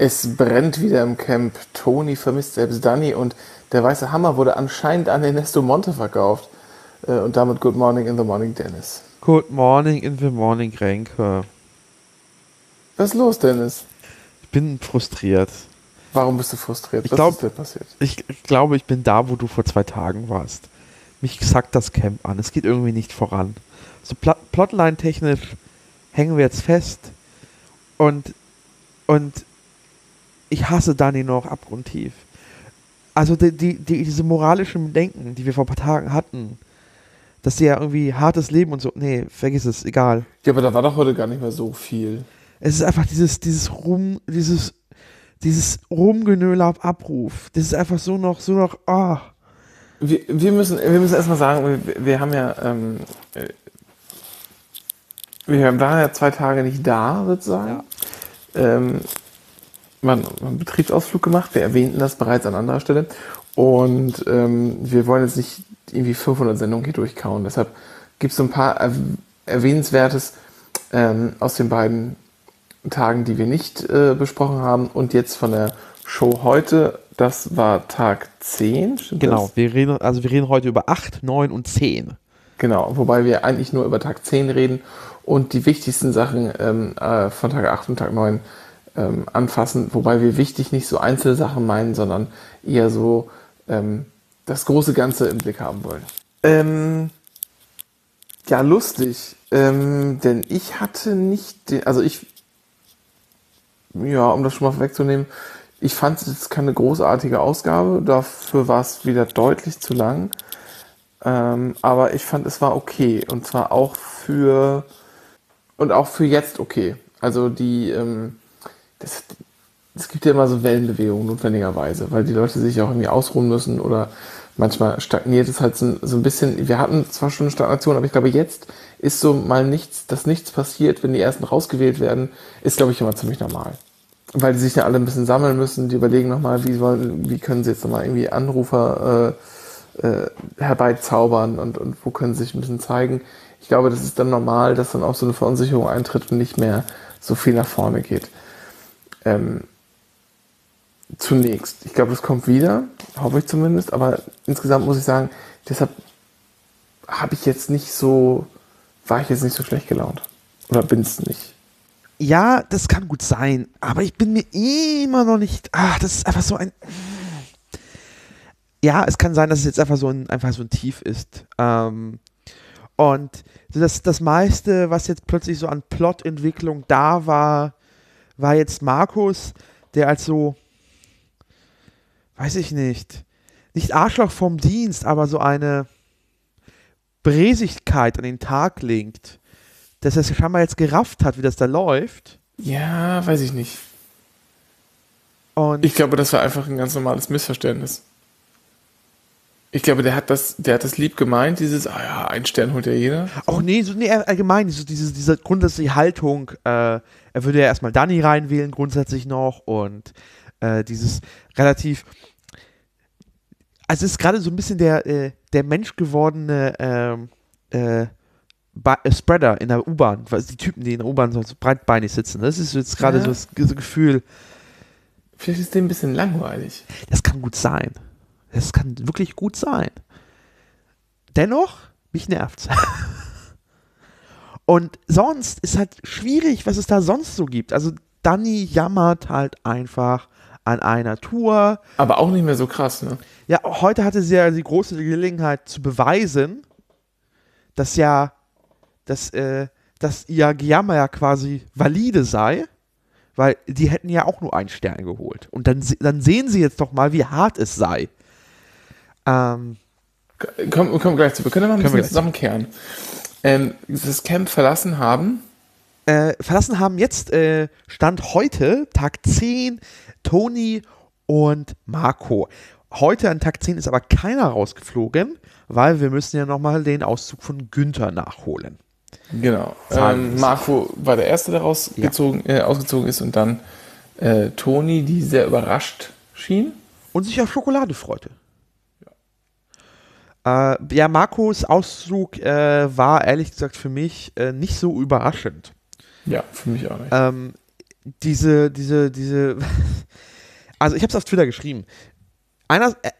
Es brennt wieder im Camp. Toni vermisst selbst Dani und der weiße Hammer wurde anscheinend an Ernesto Monte verkauft. Und damit Good Morning in the Morning, Dennis. Good Morning in the Morning, Renke. Was ist los, Dennis? Ich bin frustriert. Warum bist du frustriert? Was ist denn passiert? Ich glaube, ich bin da, wo du vor 2 Tagen warst. Mich sackt das Camp an. Es geht irgendwie nicht voran. So Plotline-technisch hängen wir jetzt fest. Und ich hasse Dani noch abgrundtief. Also diese moralischen Denken, die wir vor ein paar Tagen hatten, dass sie ja irgendwie hartes Leben und so, nee, vergiss es, egal. Ja, aber da war doch heute gar nicht mehr so viel. Es ist einfach dieses Rumgenöle auf Abruf. Das ist einfach so noch, ah. Oh. Wir müssen erstmal sagen, wir haben ja, wir waren ja 2 Tage nicht da, würde ich sagen. Ja. Man hat einen Betriebsausflug gemacht, wir erwähnten das bereits an anderer Stelle und wir wollen jetzt nicht irgendwie 500 Sendungen hier durchkauen, deshalb gibt es so ein paar Erwähnenswertes aus den beiden Tagen, die wir nicht besprochen haben und jetzt von der Show heute, das war Tag 10, stimmt das? Genau, wir reden heute über 8, 9 und 10. Genau, wobei wir eigentlich nur über Tag 10 reden und die wichtigsten Sachen von Tag 8 und Tag 9 anfassen, wobei wir wichtig nicht so einzelne Sachen meinen, sondern eher so das große Ganze im Blick haben wollen. Ja, lustig, denn ich hatte nicht, um das schon mal wegzunehmen, ich fand es jetzt keine großartige Ausgabe, dafür war es wieder deutlich zu lang, aber ich fand es war okay und zwar auch für jetzt okay. Also die es gibt ja immer so Wellenbewegungen notwendigerweise, weil die Leute sich auch irgendwie ausruhen müssen oder manchmal stagniert es halt so ein bisschen. Wir hatten zwar schon eine Stagnation, aber ich glaube, jetzt ist so mal nichts, dass nichts passiert, wenn die Ersten rausgewählt werden, ist, glaube ich, immer ziemlich normal. Weil die sich ja alle ein bisschen sammeln müssen, die überlegen nochmal, wie können sie jetzt nochmal irgendwie Anrufer herbeizaubern und wo können sie sich ein bisschen zeigen. Ich glaube, das ist dann normal, dass dann auch so eine Verunsicherung eintritt und nicht mehr so viel nach vorne geht. Zunächst. Ich glaube, das kommt wieder, hoffe ich zumindest, aber insgesamt muss ich sagen, deshalb war ich jetzt nicht so schlecht gelaunt. Oder bin es nicht. Ja, das kann gut sein, aber ich bin mir immer noch nicht, das ist einfach so ein, ja, es kann sein, dass es jetzt einfach so ein Tief ist, und das meiste, was jetzt plötzlich so an Plotentwicklung da war jetzt Markus, der als so, weiß ich nicht Arschloch vom Dienst, aber so eine Bresigkeit an den Tag legt, dass er es scheinbar jetzt gerafft hat, wie das da läuft. Ja, weiß ich nicht. Und ich glaube, das war einfach ein ganz normales Missverständnis. Ich glaube, der hat das lieb gemeint, dieses, ein Stern holt ja jeder. So. Auch allgemein, so diese grundsätzliche Haltung, er würde ja erstmal Dani reinwählen, grundsätzlich noch, und dieses relativ, also es ist gerade so ein bisschen der Mensch gewordene Spreader in der U-Bahn, die Typen, die in der U-Bahn so breitbeinig sitzen, das ist jetzt gerade so das Gefühl. Vielleicht ist dem ein bisschen langweilig. Das kann gut sein. Das kann wirklich gut sein. Dennoch, mich nervt's. Und sonst ist halt schwierig, was es da sonst so gibt. Also Dani jammert halt einfach an einer Tour. Aber auch nicht mehr so krass, ne? Ja, heute hatte sie ja die große Gelegenheit zu beweisen, dass ihr Gejammer ja quasi valide sei. Weil die hätten ja auch nur einen Stern geholt. Und dann sehen sie jetzt doch mal, wie hart es sei. Komm gleich zu. Wir können mal ein bisschen zusammenkehren. Das Camp verlassen haben. Jetzt Stand heute, Tag 10, Toni und Marco. Heute an Tag 10 ist aber keiner rausgeflogen, weil wir müssen ja nochmal den Auszug von Günther nachholen. Genau. Marco war der Erste, der ausgezogen ist und dann Toni, die sehr überrascht schien. Und sich auf Schokolade freute. Ja, Marcos Auszug war ehrlich gesagt für mich nicht so überraschend. Ja, für mich auch nicht. Also ich habe es auf Twitter geschrieben.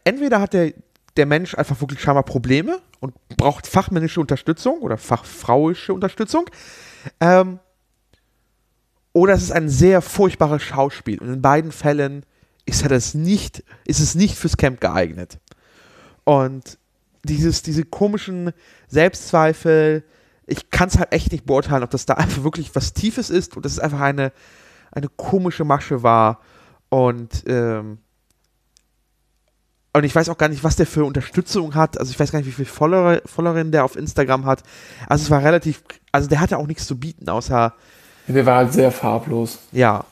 Entweder hat der Mensch einfach wirklich scheinbar Probleme und braucht fachmännische Unterstützung oder fachfrauische Unterstützung. Oder es ist ein sehr furchtbares Schauspiel. Und in beiden Fällen ist es nicht fürs Camp geeignet. Und diese komischen Selbstzweifel, ich kann es halt echt nicht beurteilen, ob das da einfach wirklich was Tiefes ist und dass es einfach eine komische Masche war. Und ich weiß auch gar nicht, was der für Unterstützung hat. Also ich weiß gar nicht, wie viele Followerinnen der auf Instagram hat. Also es war relativ, also der hatte auch nichts zu bieten, außer... Der war halt sehr farblos. Ja.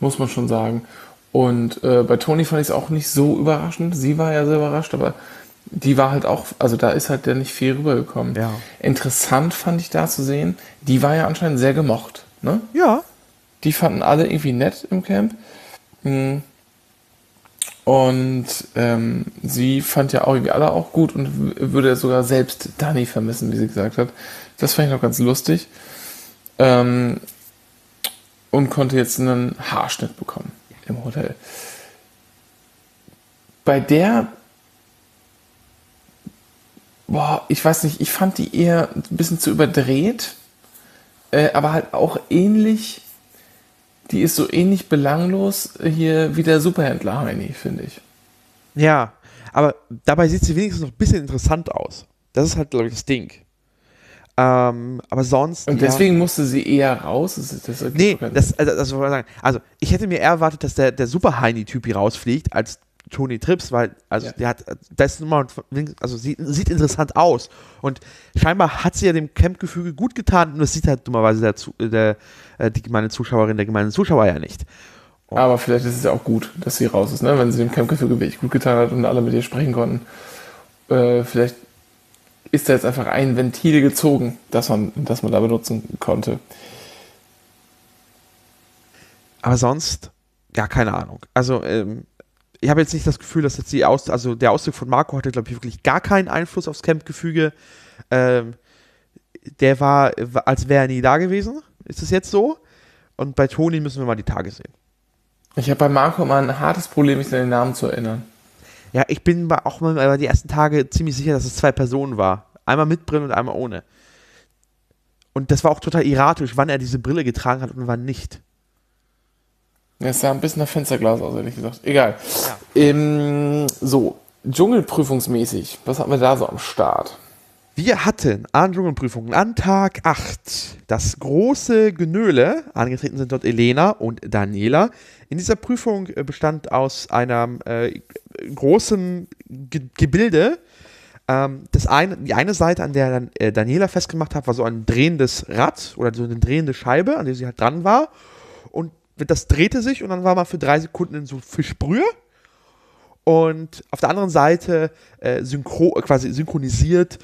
Muss man schon sagen. Und bei Toni fand ich es auch nicht so überraschend. Sie war ja sehr überrascht, aber die war halt auch, also da ist halt der nicht viel rübergekommen. Ja. Interessant fand ich da zu sehen, die war ja anscheinend sehr gemocht. Ne? Ja. Die fanden alle irgendwie nett im Camp. Und sie fand ja auch irgendwie alle auch gut und würde sogar selbst Dani vermissen, wie sie gesagt hat. Das fand ich noch ganz lustig. Und konnte jetzt einen Haarschnitt bekommen im Hotel. Bei der, boah, ich weiß nicht, ich fand die eher ein bisschen zu überdreht, aber halt auch ähnlich, die ist so ähnlich belanglos hier wie der Superhändler Heini, finde ich. Ja, aber dabei sieht sie wenigstens noch ein bisschen interessant aus. Das ist halt, glaube ich, das Ding. Aber sonst. Und deswegen musste sie eher raus. Das wollte ich sagen. Also, ich hätte mir eher erwartet, dass der Super-Heini-Typ hier rausfliegt, als Toni Trips, weil, also, der hat, das ist nochmal, also, sieht interessant aus. Und scheinbar hat sie ja dem Camp-Gefüge gut getan, nur es sieht halt dummerweise die gemeine Zuschauerin, der gemeine Zuschauer ja nicht. Und aber vielleicht ist es ja auch gut, dass sie raus ist, ne? Wenn sie dem Camp-Gefüge wirklich gut getan hat und alle mit ihr sprechen konnten. Vielleicht ist da jetzt einfach ein Ventil gezogen, das man da benutzen konnte. Aber sonst, ja, keine Ahnung. Also, ich habe jetzt nicht das Gefühl, dass jetzt der Ausdruck von Marco hatte, glaube ich, wirklich gar keinen Einfluss aufs Camp-Gefüge. Der war, als wäre er nie da gewesen. Ist es jetzt so? Und bei Toni müssen wir mal die Tage sehen. Ich habe bei Marco immer ein hartes Problem, mich an den Namen zu erinnern. Ja, ich bin auch mal die ersten Tage ziemlich sicher, dass es 2 Personen war. Einmal mit Brille und einmal ohne. Und das war auch total erratisch, wann er diese Brille getragen hat und wann nicht. Es sah ein bisschen nach Fensterglas aus, ehrlich gesagt. Egal. Ja. So, dschungelprüfungsmäßig, was hatten wir da so am Start? Wir hatten an Dschungelprüfungen an Tag 8 das große Genöle. Angetreten sind dort Elena und Daniela. In dieser Prüfung bestand aus einem großen Gebilde. Die eine Seite, an der dann Daniela festgemacht hat, war so ein drehendes Rad oder so eine drehende Scheibe, an der sie halt dran war. Und das drehte sich und dann war man für 3 Sekunden in so Fischbrühe. Und auf der anderen Seite quasi synchronisiert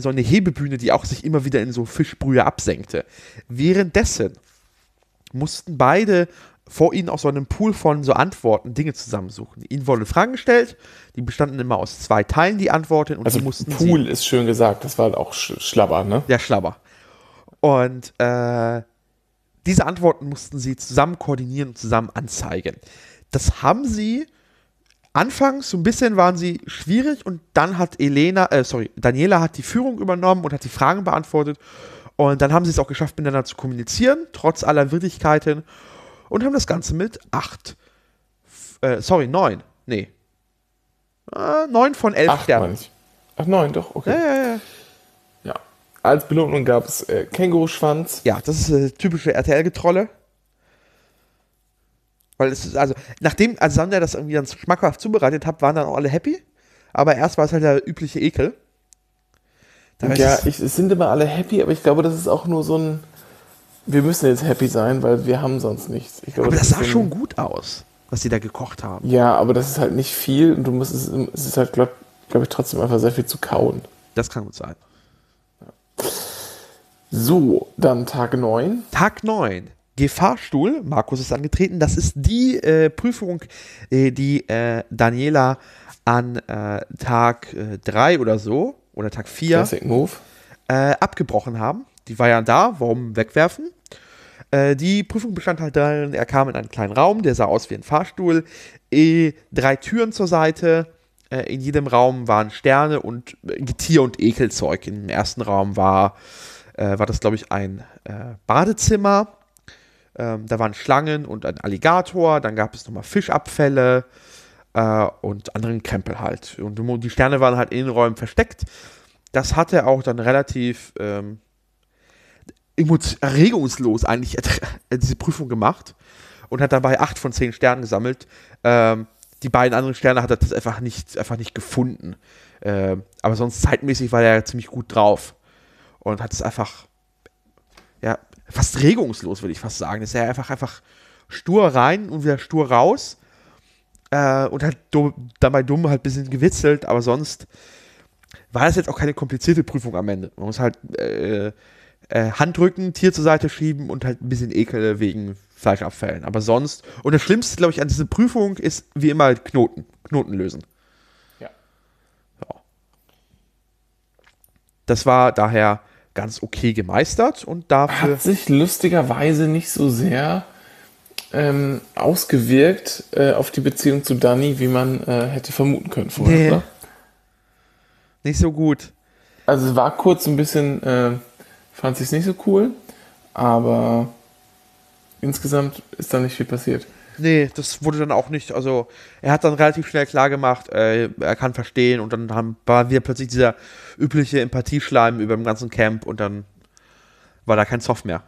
so eine Hebebühne, die auch sich immer wieder in so Fischbrühe absenkte. Währenddessen mussten beide vor ihnen aus so einem Pool von so Antworten Dinge zusammensuchen. Ihnen wurden Fragen gestellt, die bestanden immer aus 2 Teilen, die Antworten. Und also sie mussten Pool ist schön gesagt, das war halt auch Schlabber, ne? Ja, Schlabber. Und diese Antworten mussten sie zusammen koordinieren und zusammen anzeigen. Das haben sie... Anfangs so ein bisschen waren sie schwierig und dann hat Daniela hat die Führung übernommen und hat die Fragen beantwortet und dann haben sie es auch geschafft, miteinander zu kommunizieren, trotz aller Widrigkeiten und haben das Ganze mit 9 von 11 Sternen. 9, doch, okay. Ja. Als Belohnung gab es Känguruschwanz. Ja, das ist typische RTL-Getrolle. Weil es ist, also, nachdem Sandra das irgendwie ganz schmackhaft zubereitet hat, waren dann auch alle happy. Aber erst war es halt der übliche Ekel. Ja, es sind immer alle happy, aber ich glaube, das ist auch nur so ein. Wir müssen jetzt happy sein, weil wir haben sonst nichts. Ich glaube, aber das sah schon gut aus, was sie da gekocht haben. Ja, aber das ist halt nicht viel und es ist halt, glaube ich, trotzdem einfach sehr viel zu kauen. Das kann gut sein. Ja. So, dann Tag 9. Tag 9. Gefahrstuhl, Markus ist angetreten, das ist die Prüfung, die Daniela an Tag 3 oder so, oder Tag 4 abgebrochen haben. Die war ja da, warum wegwerfen? Die Prüfung bestand halt darin, er kam in einen kleinen Raum, der sah aus wie ein Fahrstuhl, 3 Türen zur Seite, in jedem Raum waren Sterne und Getier und Ekelzeug. Im ersten Raum war das, glaube ich, ein Badezimmer, da waren Schlangen und ein Alligator, dann gab es nochmal Fischabfälle und anderen Krempel halt. Und die Sterne waren halt in den Räumen versteckt. Das hat er auch dann relativ regungslos eigentlich diese Prüfung gemacht und hat dabei 8 von 10 Sternen gesammelt. Die beiden anderen Sterne hat er das einfach nicht gefunden. Aber sonst zeitmäßig war er ziemlich gut drauf und hat es einfach, ja, fast regungslos, würde ich fast sagen. Ist er einfach stur rein und wieder stur raus und hat dabei dumm halt ein bisschen gewitzelt, aber sonst war das jetzt auch keine komplizierte Prüfung am Ende. Man muss halt Hand drücken, Tier zur Seite schieben und halt ein bisschen Ekel wegen Fleischabfällen. Aber sonst, und das Schlimmste, glaube ich, an dieser Prüfung ist, wie immer, Knoten lösen. Ja. So. Das war daher ganz okay gemeistert und dafür hat sich lustigerweise nicht so sehr ausgewirkt auf die Beziehung zu Dani, wie man hätte vermuten können vorher. Nee. Oder? Nicht so gut. Also es war kurz ein bisschen, fand ich es nicht so cool, aber insgesamt ist da nicht viel passiert. Nee, das wurde dann auch nicht, also er hat dann relativ schnell klar gemacht, er kann verstehen und dann war wieder plötzlich dieser übliche Empathieschleim über dem ganzen Camp und dann war da kein Soft mehr.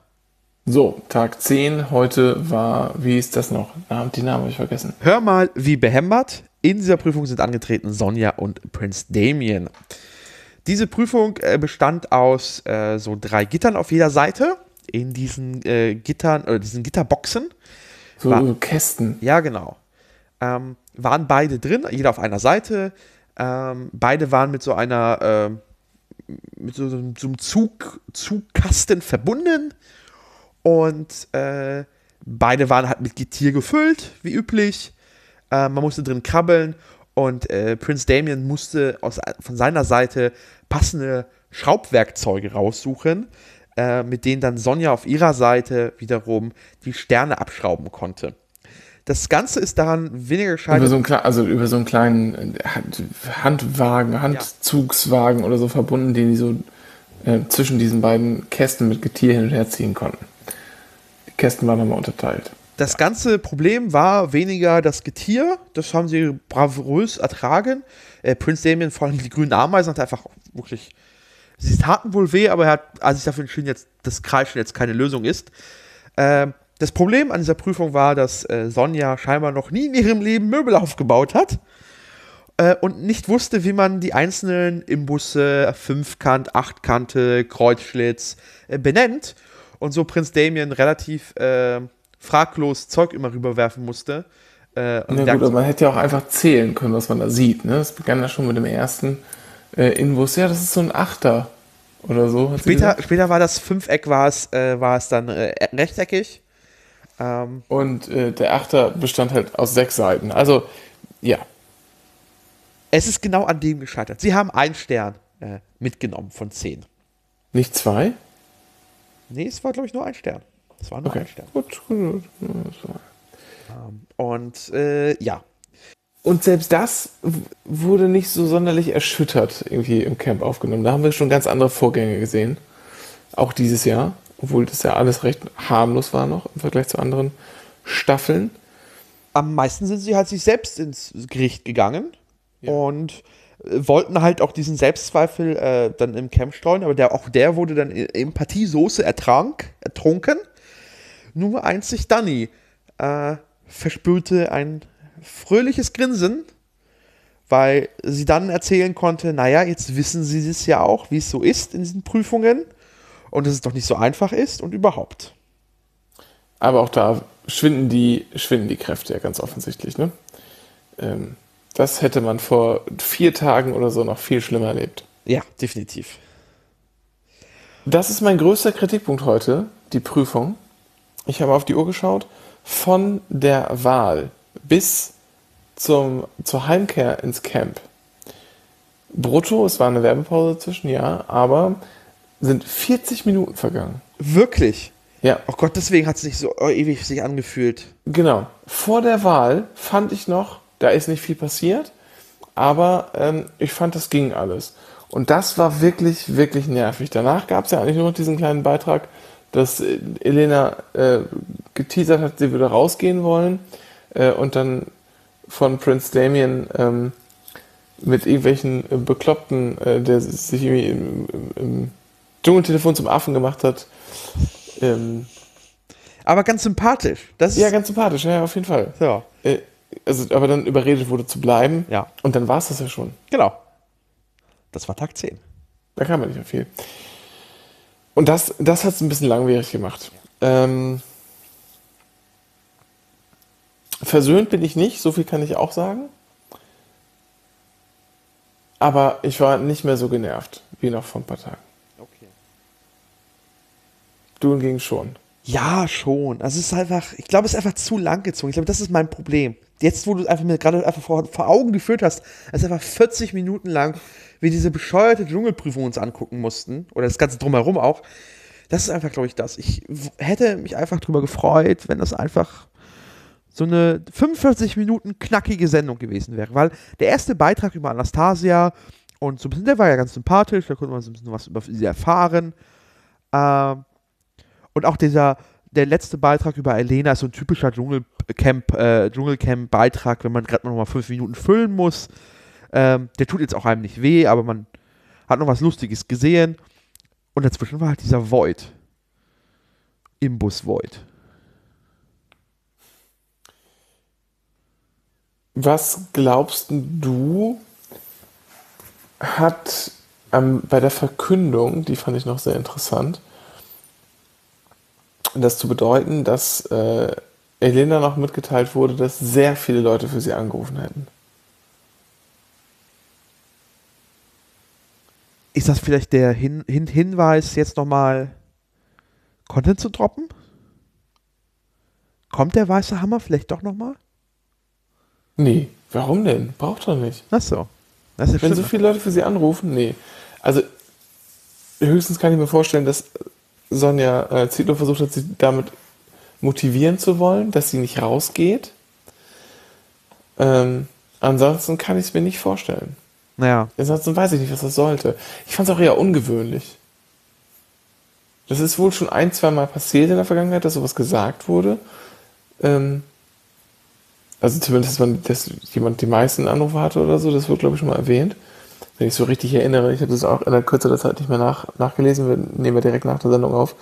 So, Tag 10, heute war, wie ist das noch? Die Namen habe ich vergessen. Hör mal, wie behämmert. In dieser Prüfung sind angetreten Sonja und Prinz Damien. Diese Prüfung bestand aus so 3 Gittern auf jeder Seite. In diesen Gittern, oder diesen Gitterboxen. So Kästen. Ja, genau. Waren beide drin, jeder auf einer Seite. Beide waren mit so einer, mit so einem Zugkasten verbunden. Und beide waren halt mit Getier gefüllt, wie üblich. Man musste drin krabbeln. Und Prinz Damien musste von seiner Seite passende Schraubwerkzeuge raussuchen, mit denen dann Sonja auf ihrer Seite wiederum die Sterne abschrauben konnte. Das Ganze ist daran weniger gescheitert. Über so einen kleinen Handzugswagen oder so verbunden, den die so zwischen diesen beiden Kästen mit Getier hin und her ziehen konnten. Die Kästen waren nochmal unterteilt. Das ganze Problem war weniger das Getier, das haben sie bravourös ertragen. Prinz Damien, vor allem die grünen Ameisen, hat einfach wirklich, sie taten wohl weh, aber er hat sich dafür entschieden, dass Kreischen jetzt keine Lösung ist. Das Problem an dieser Prüfung war, dass Sonja scheinbar noch nie in ihrem Leben Möbel aufgebaut hat und nicht wusste, wie man die einzelnen Imbusse, Fünfkant, Achtkante, Kreuzschlitz benennt. Und so Prinz Damien relativ fraglos Zeug immer rüberwerfen musste. Und ja gut, aber man hätte ja auch einfach zählen können, was man da sieht. Ne? Das begann ja schon mit dem ersten Inbus. Ja, das ist so ein Achter oder so. Später war das Fünfeck, war es dann rechteckig. Und der Achter bestand halt aus 6 Seiten. Also, ja. Es ist genau an dem gescheitert. Sie haben 1 Stern mitgenommen von 10. Nicht 2? Nee, es war, glaube ich, nur 1 Stern. Das war nur okay. Ein Stern. Gut. Und ja. Und selbst das wurde nicht so sonderlich erschüttert irgendwie im Camp aufgenommen. Da haben wir schon ganz andere Vorgänge gesehen. Auch dieses Jahr. Obwohl das ja alles recht harmlos war noch im Vergleich zu anderen Staffeln. Am meisten sind sie halt sich selbst ins Gericht gegangen. Ja. Und wollten halt auch diesen Selbstzweifel dann im Camp streuen. Aber auch der wurde dann in Empathiesoße ertrunken. Nur einzig Dani verspürte ein fröhliches Grinsen, weil sie dann erzählen konnte, naja, jetzt wissen sie es ja auch, wie es so ist in diesen Prüfungen und dass es doch nicht so einfach ist und überhaupt. Aber auch da schwinden die Kräfte ja ganz offensichtlich, ne? Das hätte man vor 4 Tagen oder so noch viel schlimmer erlebt. Ja, definitiv. Das ist mein größter Kritikpunkt heute, die Prüfung. Ich habe auf die Uhr geschaut, von der Wahl bis zur Heimkehr ins Camp. Brutto, es war eine Werbepause zwischen, ja, aber sind 40 Minuten vergangen. Wirklich? Ja. Oh Gott, deswegen hat es nicht so ewig sich angefühlt. Genau. Vor der Wahl fand ich noch, da ist nicht viel passiert, aber ich fand, das ging alles. Und das war wirklich, wirklich nervig. Danach gab es ja eigentlich nur noch diesen kleinen Beitrag, dass Elena geteasert hat, sie würde rausgehen wollen und dann von Prinz Damien mit irgendwelchen Bekloppten, der sich irgendwie im Dschungeltelefon zum Affen gemacht hat. Aber ganz sympathisch. Das ja, ganz sympathisch, ja, auf jeden Fall. Ja. Also, aber dann überredet wurde zu bleiben. Ja. Und dann war es das ja schon. Genau. Das war Tag 10. Da kam ja nicht mehr viel. Und das hat es ein bisschen langwierig gemacht. Ja. Versöhnt bin ich nicht, so viel kann ich auch sagen. Aber ich war nicht mehr so genervt, wie noch vor ein paar Tagen. Okay. Du hingegen schon. Ja, schon. Also es ist einfach, ich glaube, es ist einfach zu lang gezogen. Ich glaube, das ist mein Problem. Jetzt, wo du einfach mir gerade einfach vor Augen geführt hast, es ist einfach 40 Minuten lang, wie diese bescheuerte Dschungelprüfung uns angucken mussten, oder das Ganze drumherum auch. Das ist einfach, glaube ich, das. Ich hätte mich einfach drüber gefreut, wenn das einfach so eine 45 Minuten knackige Sendung gewesen wäre, weil der erste Beitrag über Anastasia und so ein bisschen, der war ja ganz sympathisch, da konnte man so ein bisschen was über sie erfahren. Und auch der letzte Beitrag über Elena ist so ein typischer Dschungelcamp-Beitrag, wenn man gerade noch mal 5 Minuten füllen muss. Der tut jetzt auch einem nicht weh, aber man hat noch was Lustiges gesehen. Und dazwischen war halt dieser Void. Imbus-Void. Was glaubst du, hat bei der Verkündung, die fand ich noch sehr interessant, das zu bedeuten, dass Elena noch mitgeteilt wurde, dass sehr viele Leute für sie angerufen hätten? Ist das vielleicht der Hinweis, jetzt nochmal Content zu droppen? Kommt der weiße Hammer vielleicht doch nochmal? Nee, warum denn? Braucht er nicht. Ach so. Das ist, wenn so viele Leute für sie anrufen, nee. Also höchstens kann ich mir vorstellen, dass Sonja Zietlow versucht hat, sie damit motivieren zu wollen, dass sie nicht rausgeht. Ansonsten kann ich es mir nicht vorstellen. Naja. Ansonsten weiß ich nicht, was das sollte. Ich fand es auch eher ungewöhnlich. Das ist wohl schon 1-2 Mal passiert in der Vergangenheit, dass sowas gesagt wurde. Also zumindest, dass jemand die meisten Anrufe hatte oder so, das wird, glaube ich, schon mal erwähnt. Wenn ich so richtig erinnere, ich habe das auch in der Kürze der Zeit nicht mehr nachgelesen, wir nehmen ja direkt nach der Sendung auf.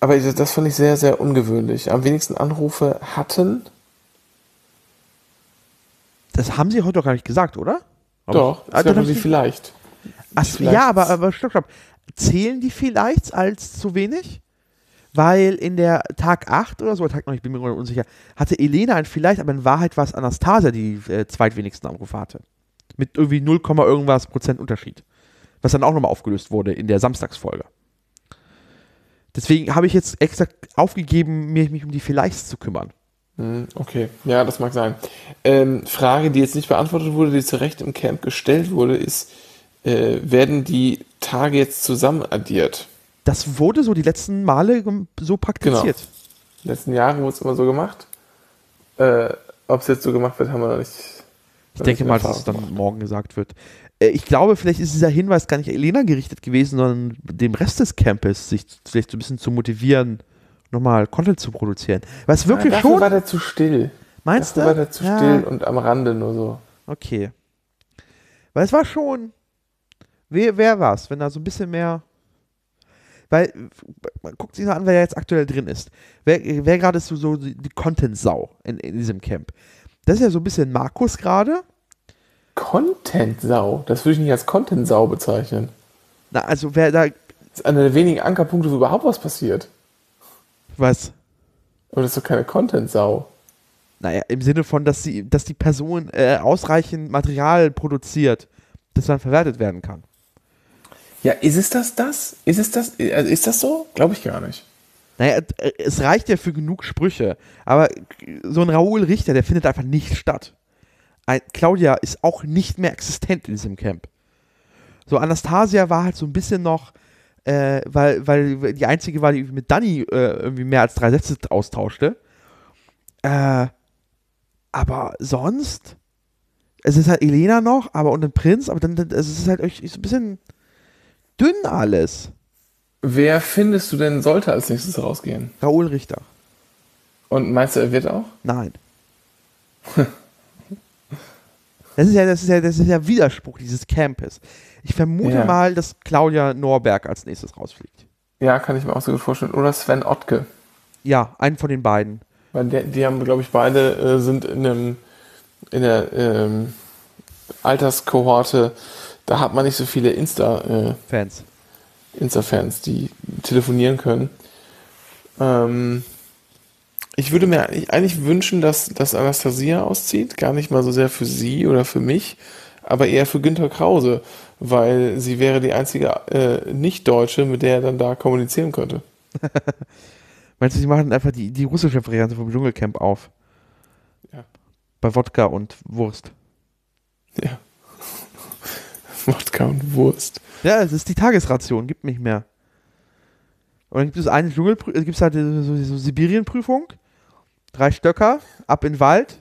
Aber das fand ich sehr, sehr ungewöhnlich. Am wenigsten Anrufe hatten. Das haben sie heute doch gar nicht gesagt, oder? Doch, das also, sie vielleicht. Ach, vielleicht. Ja, aber stopp. Zählen die vielleicht als zu wenig? Weil in der Tag 8 oder so, Tag 9, ich bin mir unsicher, hatte Elena ein vielleicht, aber in Wahrheit war es Anastasia, die zweitwenigsten Anrufe hatte. Mit irgendwie 0, irgendwas Prozent Unterschied. Was dann auch nochmal aufgelöst wurde in der Samstagsfolge. Deswegen habe ich jetzt extra aufgegeben, mich um die Vielleichts zu kümmern. Okay, ja, das mag sein. Frage, die jetzt nicht beantwortet wurde, die zu Recht im Camp gestellt wurde, ist, werden die Tage jetzt zusammen addiert? Das wurde so die letzten Male so praktiziert. Genau. Die letzten Jahre wurde es immer so gemacht. Ob es jetzt so gemacht wird, haben wir noch nicht. Ich denke mal, dass es dann morgen gesagt wird. Ich glaube, vielleicht ist dieser Hinweis gar nicht Elena gerichtet gewesen, sondern dem Rest des Campes, sich vielleicht so ein bisschen zu motivieren, nochmal Content zu produzieren. Was wirklich schon. Dafür war der zu still. Meinst du? Dafür war der zu still und am Rande nur so. Okay. Weil es war schon. Wer war es, wenn da so ein bisschen mehr. Weil, man guckt sich mal an, wer jetzt aktuell drin ist. Wer gerade ist so die Content-Sau in diesem Camp. Das ist ja so ein bisschen Markus gerade. Content-Sau? Das würde ich nicht als Content-Sau bezeichnen. Na, also wer da... Das ist einer der wenigen Ankerpunkte, wo überhaupt was passiert. Was? Aber das ist doch keine Content-Sau. Naja, im Sinne von, dass die Person ausreichend Material produziert, das dann verwertet werden kann. Ja, ist es das? Ist es das? Also ist das so? Glaube ich gar nicht. Naja, es reicht ja für genug Sprüche. Aber so ein Raoul Richter, der findet einfach nicht statt. Claudia ist auch nicht mehr existent in diesem Camp. So Anastasia war halt so ein bisschen noch weil die einzige war, die mit Dani irgendwie mehr als 3 Sätze austauschte. Aber sonst, es ist halt Elena noch, aber und ein Prinz, aber dann es ist halt euch so ein bisschen dünn alles. Wer findest du denn, sollte als nächstes rausgehen? Raoul Richter. Und meinst du, er wird auch? Nein. Das ist ja Widerspruch dieses Campes. Ich vermute mal, dass Claudia Norberg als nächstes rausfliegt. Ja, kann ich mir auch so gut vorstellen. Oder Sven Ottke. Ja, einen von den beiden. Weil die haben, glaube ich, beide sind in der Alterskohorte, da hat man nicht so viele Insta-Fans. Insta-Fans, die telefonieren können. Ich würde mir eigentlich wünschen, dass Anastasia auszieht, gar nicht mal so sehr für sie oder für mich, aber eher für Günther Krause, weil sie wäre die einzige Nicht-Deutsche, mit der er dann da kommunizieren könnte. Meinst du, sie machen einfach die russische Variante vom Dschungelcamp auf? Ja. Bei Wodka und Wurst. Ja. Wodka und Wurst. Ja, es ist die Tagesration, gibt nicht mehr. Und dann gibt es eine Dschungelprüfung, gibt es halt so Sibirien-Prüfung, 3 Stöcker, ab in den Wald.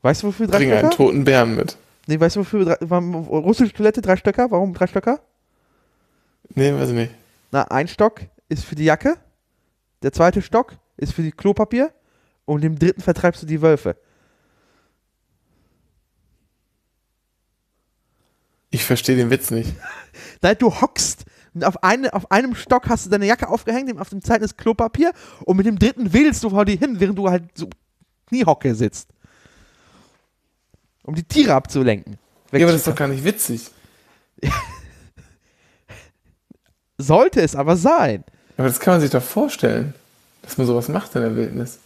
Weißt du, wofür 3 Stöcker? Bring einen toten Bären mit. Nee, weißt du, wofür, russische Toilette, 3 Stöcker? Warum 3 Stöcker? Nee, weiß ich nicht. Na, 1 Stock ist für die Jacke, der 2. Stock ist für die Klopapier und im 3. vertreibst du die Wölfe. Ich verstehe den Witz nicht. Nein, du hockst und auf einem Stock hast du deine Jacke aufgehängt, auf dem zweiten ist Klopapier und mit dem 3. wedelst du vor dir hin, während du halt so Kniehocke sitzt. Um die Tiere abzulenken. Ja, aber das ist doch gar nicht witzig. Sollte es aber sein. Aber das kann man sich doch vorstellen, dass man sowas macht in der Wildnis.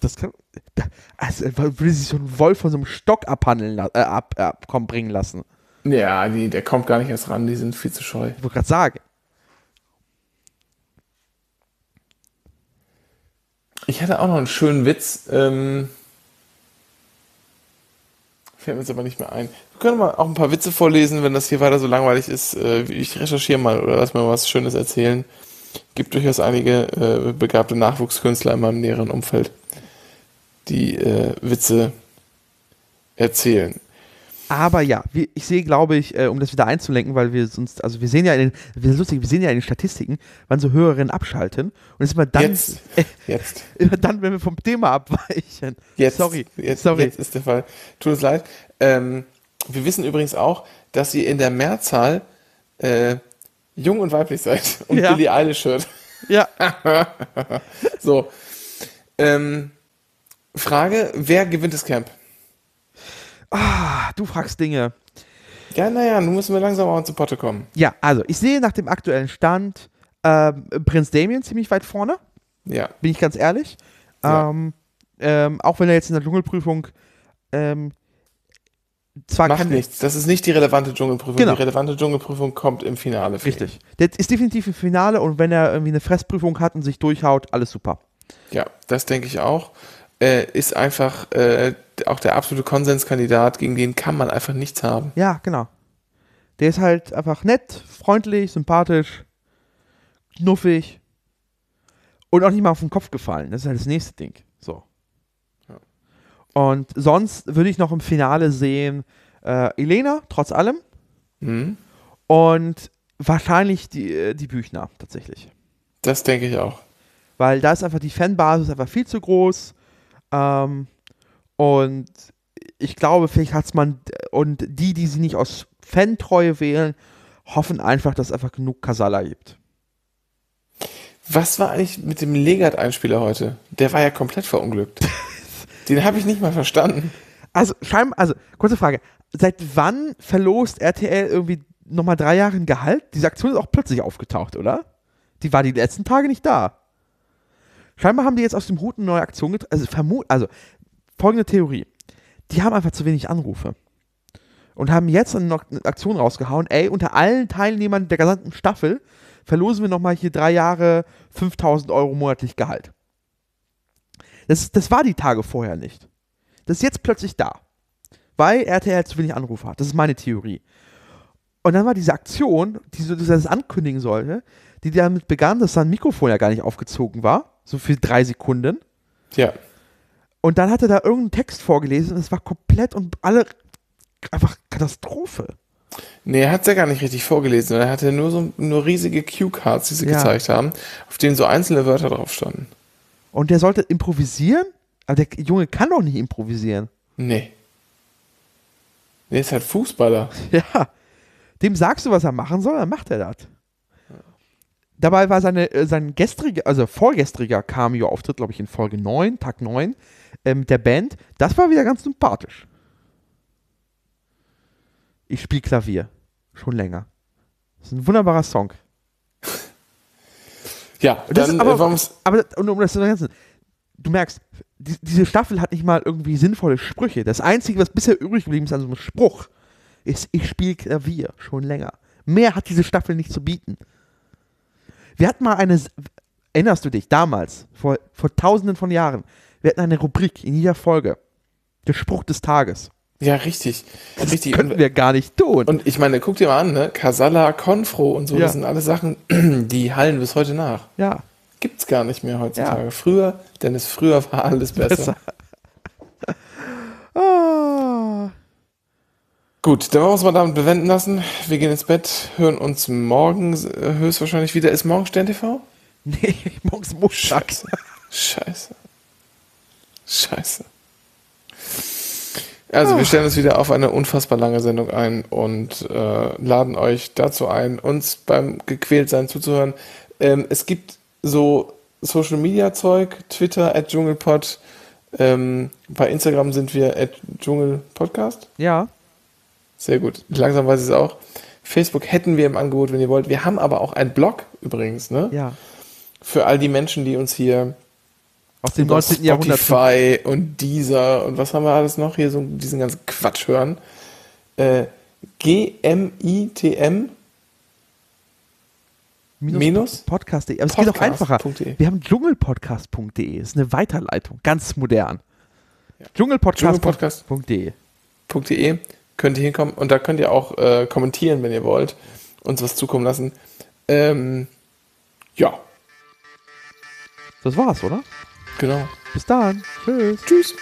Das kann. Also würde sich so ein Wolf von so einem Stock bringen lassen. Ja, der kommt gar nicht erst ran, die sind viel zu scheu. Ich wollte gerade sagen. Ich hatte auch noch einen schönen Witz. Fällt mir jetzt aber nicht mehr ein. Wir können mal auch ein paar Witze vorlesen, wenn das hier weiter so langweilig ist. Ich recherchiere mal oder lass mir mal was Schönes erzählen. Gibt durchaus einige begabte Nachwuchskünstler in meinem näheren Umfeld, die Witze erzählen. Aber ja, ich sehe, glaube ich, um das wieder einzulenken, weil wir sonst, also wir sehen ja in den Statistiken, wann so Hörerinnen abschalten. Und es ist immer dann, immer dann, wenn wir vom Thema abweichen. Sorry. Jetzt ist der Fall. Tut uns leid. Wir wissen übrigens auch, dass ihr in der Mehrzahl jung und weiblich seid und Billie Eilish hört. Ja. So. Frage, wer gewinnt das Camp? Ah, du fragst Dinge. Ja, naja, nun müssen wir langsam auch zu Potte kommen. Ja, also ich sehe nach dem aktuellen Stand Prinz Damien ziemlich weit vorne. Ja. Bin ich ganz ehrlich. Ja. Auch wenn er jetzt in der Dschungelprüfung zwar macht nichts, das ist nicht die relevante Dschungelprüfung. Genau. Die relevante Dschungelprüfung kommt im Finale. Richtig. Das ist definitiv im Finale und wenn er irgendwie eine Fressprüfung hat und sich durchhaut, alles super. Ja, das denke ich auch. Ist einfach auch der absolute Konsenskandidat, gegen den kann man einfach nichts haben. Ja, genau. Der ist halt einfach nett, freundlich, sympathisch, knuffig und auch nicht mal auf den Kopf gefallen. Das ist halt das nächste Ding. So. Ja. Und sonst würde ich noch im Finale sehen Elena, trotz allem. Mhm. Und wahrscheinlich die Büchner tatsächlich. Das denke ich auch. Weil da ist einfach die Fanbasis einfach viel zu groß. Und ich glaube, vielleicht hat es man, und die sie nicht aus Fantreue wählen, hoffen einfach, dass es einfach genug Kasala gibt. Was war eigentlich mit dem Legat-Einspieler heute? Der war ja komplett verunglückt. Den habe ich nicht mal verstanden. Also, scheinbar, kurze Frage. Seit wann verlost RTL irgendwie nochmal 3 Jahre in Gehalt? Diese Aktion ist auch plötzlich aufgetaucht, oder? Die war die letzten Tage nicht da. Scheinbar haben die jetzt aus dem Hut eine neue Aktion getragen. Also folgende Theorie. Die haben einfach zu wenig Anrufe. Und haben jetzt eine Aktion rausgehauen. Ey, unter allen Teilnehmern der gesamten Staffel verlosen wir nochmal hier 3 Jahre 5.000 € monatlich Gehalt. Das war die Tage vorher nicht. Das ist jetzt plötzlich da. Weil RTL zu wenig Anrufe hat. Das ist meine Theorie. Und dann war diese Aktion, die so das ankündigen sollte, die damit begann, dass sein Mikrofon ja gar nicht aufgezogen war, so für 3 Sekunden. Ja. Und dann hat er da irgendeinen Text vorgelesen und es war komplett und alle einfach Katastrophe. Nee, er hat es ja gar nicht richtig vorgelesen. Er hatte nur so riesige Cue-Cards, die sie gezeigt haben, auf denen so einzelne Wörter drauf standen. Und der sollte improvisieren? Aber der Junge kann doch nicht improvisieren. Nee. Der ist halt Fußballer. Ja. Dem sagst du, was er machen soll, dann macht er das. Ja. Dabei war sein gestriger, also vorgestriger Cameo-Auftritt, glaube ich, in Folge 9, Tag 9, der Band. Das war wieder ganz sympathisch. Ich spiele Klavier. Schon länger. Das ist ein wunderbarer Song. Ja, das dann, aber um das zu ergänzen, du merkst, diese Staffel hat nicht mal irgendwie sinnvolle Sprüche. Das Einzige, was bisher übrig geblieben ist an so einem Spruch, ist, ich spiele Klavier schon länger. Mehr hat diese Staffel nicht zu bieten. Wir hatten mal eine, erinnerst du dich, damals, vor tausenden von Jahren, wir hatten eine Rubrik in jeder Folge, der Spruch des Tages. Ja, richtig. Das können wir gar nicht tun. Und ich meine, guck dir mal an, ne? Kasala, Konfro und so, das sind alle Sachen, die hallen bis heute nach. Ja. Gibt's gar nicht mehr heutzutage. Ja. Früher, Dennis, früher war alles besser. Ah. Gut, dann wollen wir uns mal damit bewenden lassen. Wir gehen ins Bett, hören uns morgen höchstwahrscheinlich wieder. Ist morgen Stern TV? Nee, morgens Montag. Scheiße. Also wir stellen uns wieder auf eine unfassbar lange Sendung ein und laden euch dazu ein, uns beim Gequältsein zuzuhören. Es gibt so Social-Media-Zeug, Twitter @dschungelpod. Bei Instagram sind wir @dschungelpodcast. Ja. Sehr gut. Langsam weiß ich es auch. Facebook hätten wir im Angebot, wenn ihr wollt. Wir haben aber auch einen Blog übrigens, ne? Ja. Für all die Menschen, die uns hier aus dem 19. Jahrhundert. Spotify und Deezer und was haben wir alles noch hier, so diesen ganzen Quatsch hören. gmitm-podcast.de. Aber es geht auch einfacher. Wir haben dschungelpodcast.de. Das ist eine Weiterleitung. Ganz modern. Ja. dschungelpodcast.de könnt ihr hinkommen und da könnt ihr auch kommentieren, wenn ihr wollt. Uns was zukommen lassen. Ja. Das war's, oder? Genau. Bis dann. Tschüss. Tschüss.